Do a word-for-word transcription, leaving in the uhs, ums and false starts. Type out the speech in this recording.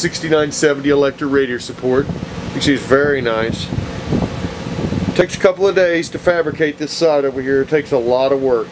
sixty-nine seventy Electra radiator support. You can see it's very nice. It takes a couple of days to fabricate this side over here. It takes a lot of work.